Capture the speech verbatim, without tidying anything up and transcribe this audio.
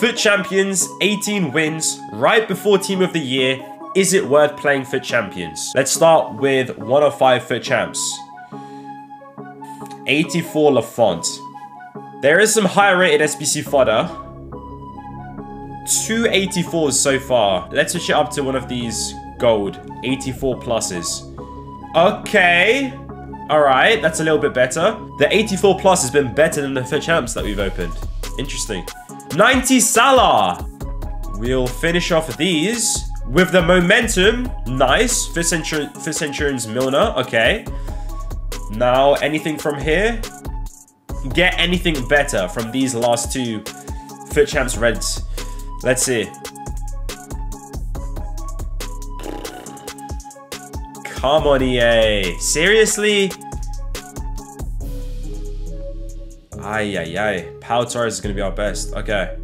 FUT Champions, eighteen wins, right before Team of the Year. Is it worth playing FUT Champions? Let's start with one of five FUT Champs. eighty-four Lafont. There is some higher rated S B C fodder. two eighty-fours so far. Let's switch it up to one of these gold eighty-four pluses. Okay. All right, that's a little bit better. The eighty-four plus has been better than the FUT Champs that we've opened. Interesting. ninety Salah. We'll finish off these with the momentum. Nice. FUT Centurion's Milner. Okay. Now, anything from here? Get anything better from these last two FUT Champs reds. Let's see. Come on, E A. Seriously? Ay, ay, ay. Pautas is going to be our best. Okay.